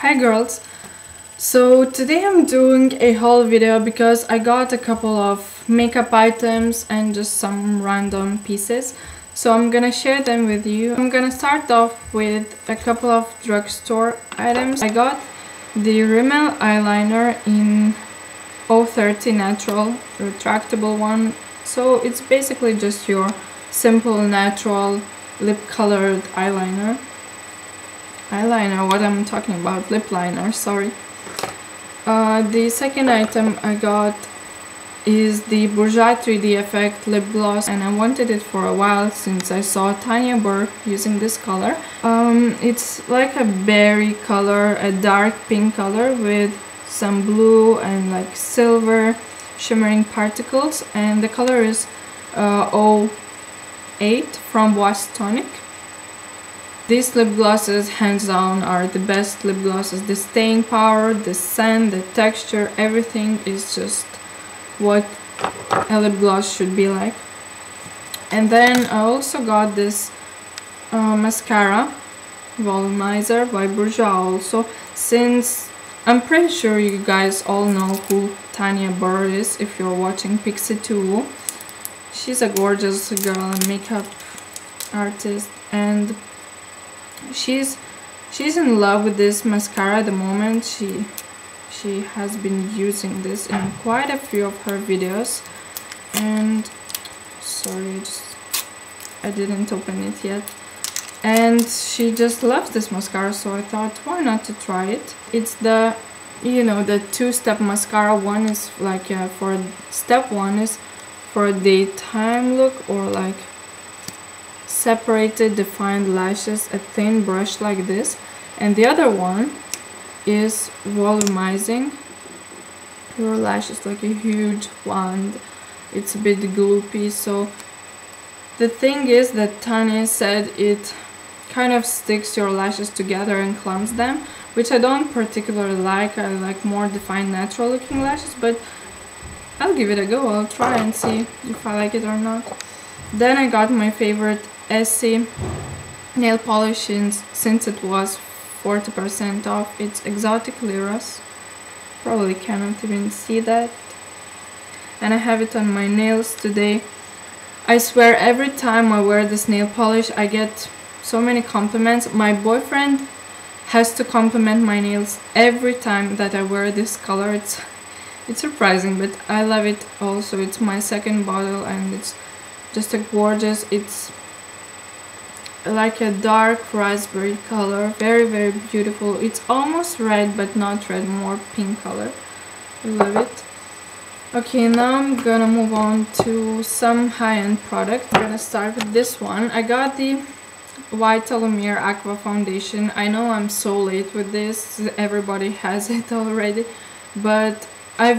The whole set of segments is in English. Hi girls! So today I'm doing a haul video because I got a couple of makeup items and just some random pieces. So I'm gonna share them with you. I'm gonna start off with a couple of drugstore items. I got the Rimmel eyeliner in 030 natural, retractable one. So it's basically just your simple natural lip colored eyeliner. Lip liner, sorry. The second item I got is the Bourjois 3D Effect Lip Gloss, and I wanted it for a while since I saw Tanya Burr using this color. It's like a berry color, a dark pink color with some blue and like silver shimmering particles, and the color is 08 from Bourjois Tonic. These lip glosses, hands down, are the best lip glosses. The staying power, the scent, the texture, everything is just what a lip gloss should be like. And then I also got this mascara, Volumizer by Bourjois also, since I'm pretty sure you guys all know who Tanya Burr is if you're watching Pixi 2. She's a gorgeous girl and makeup artist, and she's in love with this mascara at the moment. She has been using this in quite a few of her videos, and sorry, I didn't open it yet, and she just loves this mascara, so I thought why not to try it. It's the, you know, the two-step mascara. One is like for step one is for a daytime look or like separated defined lashes, a thin brush like this, and the other one is volumizing your lashes, like a huge wand. It's a bit gloopy, so the thing is that Tanya said it kind of sticks your lashes together and clumps them, which I don't particularly like. I like more defined natural looking lashes, but I'll give it a go. I'll try and see if I like it or not. Then I got my favorite Essie nail polish, since it was 40% off. It's Exotic Lyras, probably cannot even see that, and I have it on my nails today. I swear every time I wear this nail polish I get so many compliments. My boyfriend has to compliment my nails every time that I wear this color. It's surprising, but I love it also. It's my second bottle, and it's just a gorgeous, it's like a dark raspberry color, very, very beautiful. It's almost red, but not red, more pink color. I love it. Okay, now I'm gonna move on to some high-end product. I'm gonna start with this one. I got the Vitalumiere Aqua Foundation. I know I'm so late with this, everybody has it already, but I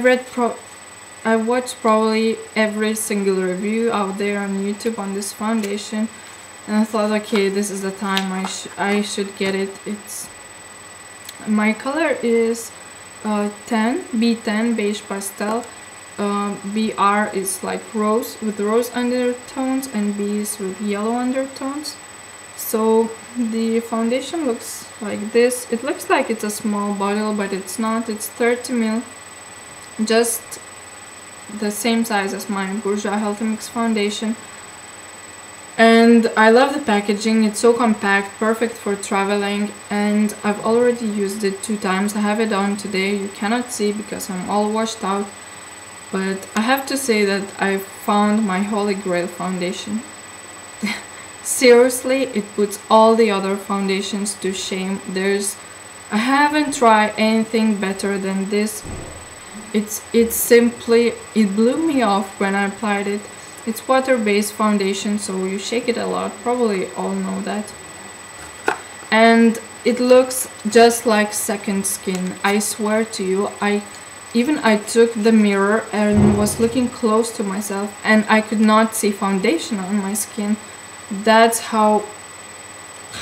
watched probably every single review out there on YouTube on this foundation, and I thought, okay, this is the time I should get it. It's my color is 10 B10 beige pastel. BR is like rose with rose undertones, and B is with yellow undertones. So the foundation looks like this. It looks like it's a small bottle, but it's not. It's 30 ml, just the same size as my Bourjois Healthy Mix foundation, and I love the packaging. It's so compact, perfect for traveling, and I've already used it 2 times. I have it on today. You cannot see because I'm all washed out, but I have to say that I found my holy grail foundation. Seriously, it puts all the other foundations to shame. I haven't tried anything better than this. It blew me off when I applied it. It's water-based foundation, so you shake it a lot, probably all know that, and it looks just like second skin. I swear to you, I took the mirror and was looking close to myself, and I could not see foundation on my skin. That's how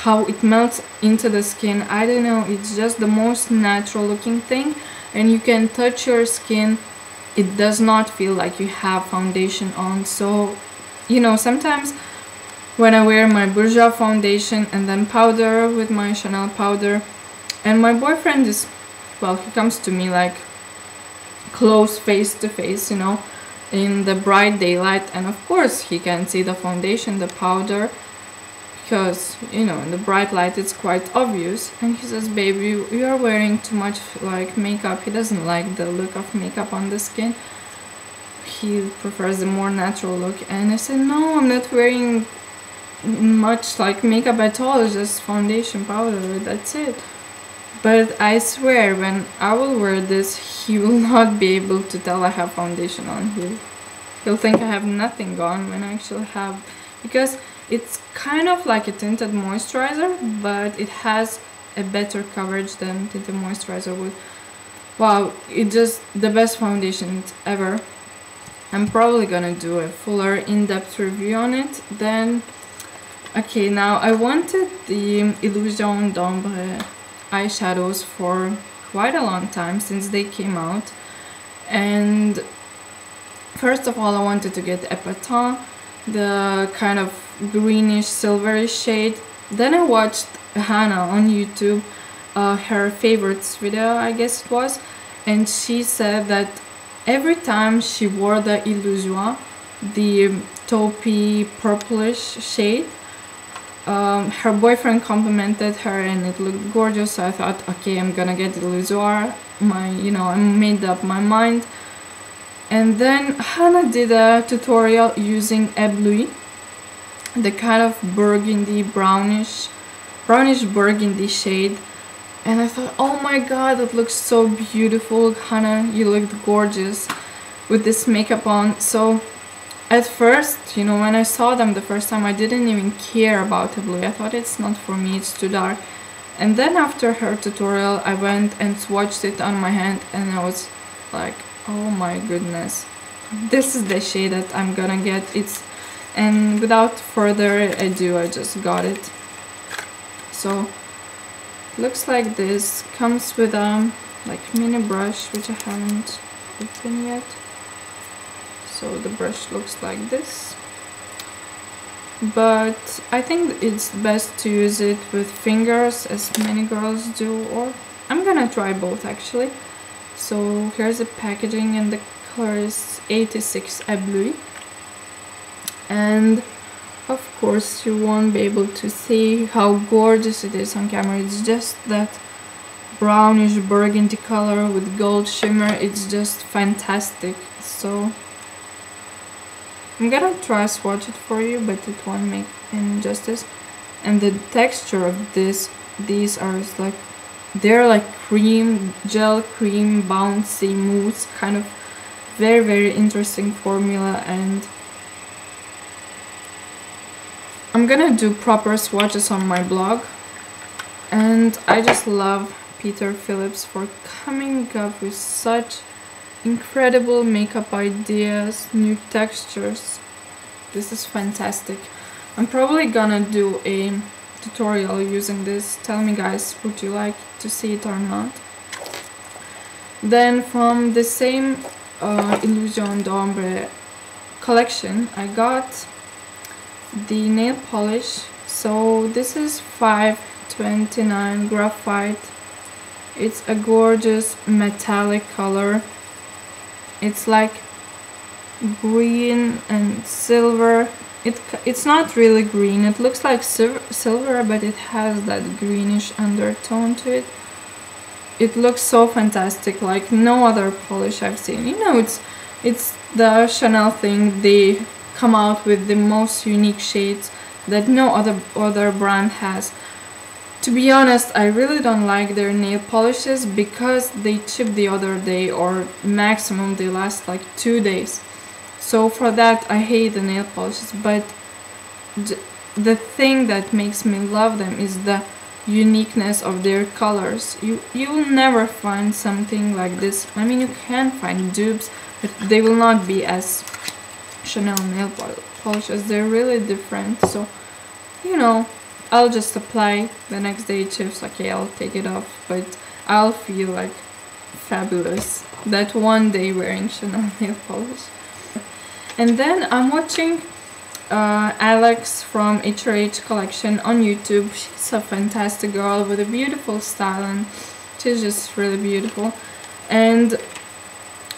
it melts into the skin. I don't know, it's just the most natural looking thing, and you can touch your skin. It does not feel like you have foundation on. So, you know, sometimes when I wear my Bourjois foundation and then powder with my Chanel powder, And my boyfriend is, well, he comes to me like close face to face, you know, in the bright daylight, and of course he can see the foundation, the powder, because, you know, in the bright light it's quite obvious. And he says, babe, you are wearing too much like makeup. He doesn't like the look of makeup on the skin. He prefers the more natural look. And I said, no, I'm not wearing much like makeup at all, it's just foundation, powder, that's it. But I swear, when I will wear this, he will not be able to tell I have foundation on. He'll think I have nothing on when I actually have, because it's kind of like a tinted moisturizer, but it has a better coverage than tinted moisturizer would. Wow, it's just the best foundation ever. I'm probably gonna do a fuller in-depth review on it then. Okay, now I wanted the Illusion d'Ombre eyeshadows for quite a long time, since they came out. And first of all, I wanted to get Epatant, the kind of greenish silvery shade. Then I watched Hannah on YouTube, her favorites video, I guess it was, and she said that every time she wore the Illusoire, the taupey purplish shade, her boyfriend complimented her and it looked gorgeous. So I thought, okay, I'm gonna get Illusoire. You know, I made up my mind. And then Hannah did a tutorial using Éblouir, the kind of burgundy, brownish burgundy shade. And I thought, oh my god, that looks so beautiful, Hannah, you looked gorgeous with this makeup on. So at first, you know, when I saw them the first time, I didn't even care about Éblouir. I thought it's not for me, it's too dark. And then after her tutorial, I went and swatched it on my hand and I was like, oh my goodness, this is the shade that I'm gonna get. And without further ado, I just got it. So, looks like this. Comes with a like mini brush, which I haven't opened yet. So the brush looks like this, but I think it's best to use it with fingers, as many girls do, or I'm gonna try both actually. So here's the packaging, and the color is 86 Éblouir. And of course you won't be able to see how gorgeous it is on camera. It's just that brownish burgundy color with gold shimmer. It's just fantastic. So I'm gonna try swatch it for you, but it won't make any justice. And the texture of these are like, they're like cream, gel cream, bouncy mousse, kind of very, very interesting formula. And I'm gonna do proper swatches on my blog. And I just love Peter Phillips for coming up with such incredible makeup ideas, new textures. This is fantastic. I'm probably gonna do a tutorial using this. Tell me guys, would you like to see it or not? Then from the same Illusion d'Ombre collection, I got the nail polish. So this is 529 graphite. It's a gorgeous metallic color. It's like green and silver. It's not really green, it looks like silver, but it has that greenish undertone to it. It looks so fantastic, like no other polish I've seen. You know, it's the Chanel thing, they come out with the most unique shades that no other brand has. To be honest, I really don't like their nail polishes because they chip the other day, or maximum they last like 2 days. So for that I hate the nail polishes, but the thing that makes me love them is the uniqueness of their colors. You'll never find something like this. I mean, you can find dupes, but they will not be as Chanel nail polishes. They're really different. So, you know, I'll just apply the next day, chips, okay, I'll take it off, but I'll feel like fabulous that one day wearing Chanel nail polish. And then I'm watching Alex from HRH Collection on YouTube. She's a fantastic girl with a beautiful style, and she's just really beautiful. And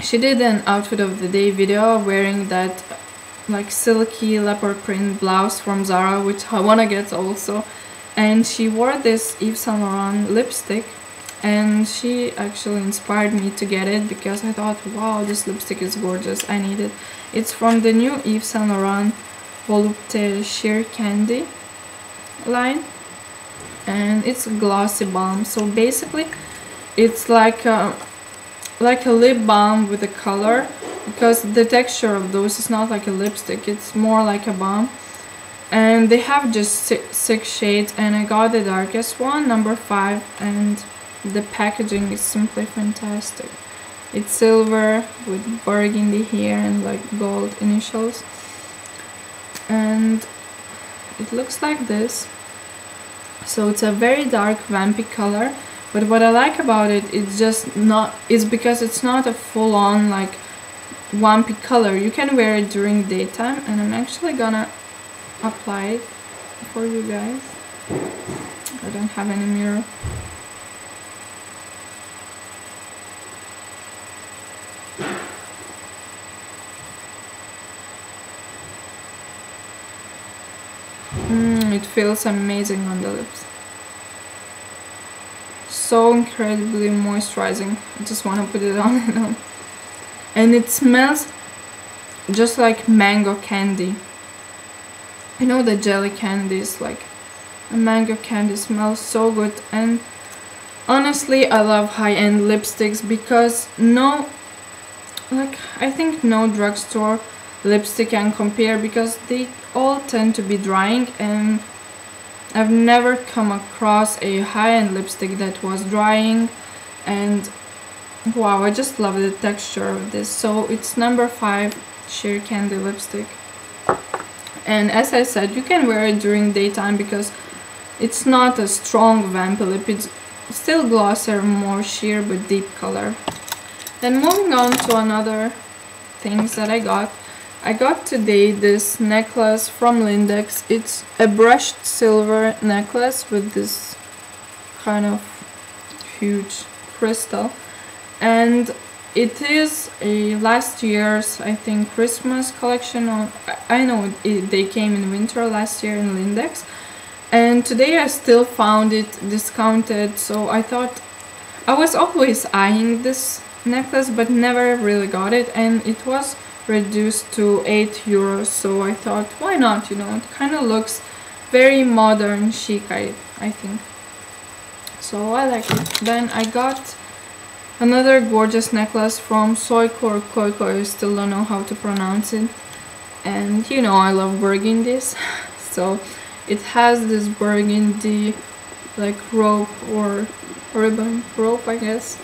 she did an outfit of the day video wearing that like silky leopard print blouse from Zara, which I wanna get also. And she wore this Yves Saint Laurent lipstick, and she actually inspired me to get it because I thought, wow, this lipstick is gorgeous, I need it. It's from the new Yves Saint Laurent Volupte Sheer Candy line, and it's a glossy balm. So basically it's like a lip balm with a color, because the texture of those is not like a lipstick, it's more like a balm. And they have just six shades, and I got the darkest one, number 5, and the packaging is simply fantastic. It's silver with burgundy here and like gold initials, and it looks like this. So it's a very dark vampy color, but what I like about it, it's just not, it's because it's not a full-on like vampy color. You can wear it during daytime, and I'm actually gonna apply it for you guys. I don't have any mirror. It feels amazing on the lips. So incredibly moisturizing. I just want to put it on and on. And it smells just like mango candy. You know the jelly candies, like a mango candy smells so good. And honestly, I love high-end lipsticks because no, like I think no drugstore lipstick can compare, because they all tend to be drying, and I've never come across a high-end lipstick that was drying. And wow, I just love the texture of this. So it's number 5 Sheer Candy lipstick, and as I said, you can wear it during daytime because it's not a strong vamp lip, it's still glossier, more sheer, but deep color. Then moving on to another things that I got. I got today this necklace from Lindex. It's a brushed silver necklace with this kind of huge crystal, and it is a last year's, I think, Christmas collection. I know they came in winter last year in Lindex, and today I still found it discounted, so I thought, I was always eyeing this necklace but never really got it, and it was reduced to €8, so I thought, why not, you know, it kind of looks very modern chic, I think, so I like it. Then I got another gorgeous necklace from Soikoi, Koikoi, I still don't know how to pronounce it, and you know I love burgundies, so it has this burgundy like rope or ribbon, rope I guess,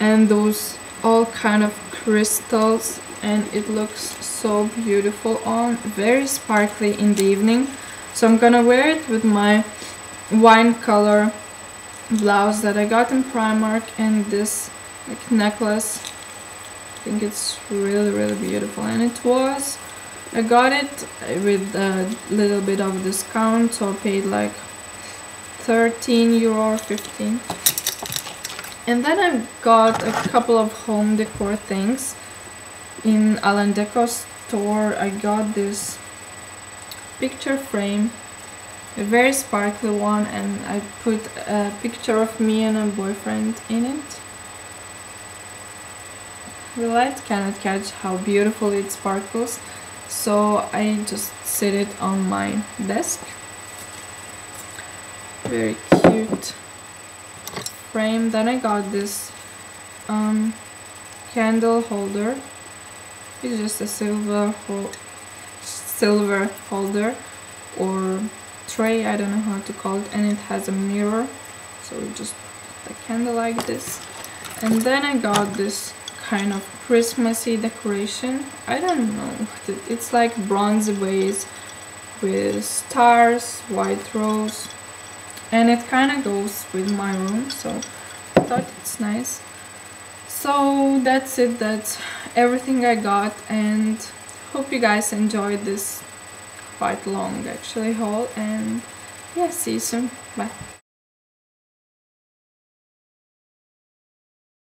and those all kind of crystals, and it looks so beautiful on, very sparkly in the evening. So I'm gonna wear it with my wine color blouse that I got in Primark, and this like necklace. I think it's really really beautiful, and it was, I got it with a little bit of discount, so I paid like €13 or 15. And then I've got a couple of home decor things. In Alan Deco store I got this picture frame, a very sparkly one, and I put a picture of me and a boyfriend in it. The light cannot catch how beautiful it sparkles, so I just set it on my desk. Very cute frame. Then I got this candle holder. It's just a silver holder or tray, I don't know how to call it, and it has a mirror, so you just put the candle like this. And then I got this kind of Christmassy decoration, I don't know, it's like bronze vase with stars, white rose, and it kind of goes with my room, so I thought it's nice. So that's it, that's everything I got, and hope you guys enjoyed this quite long actually haul, and yeah, see you soon, bye.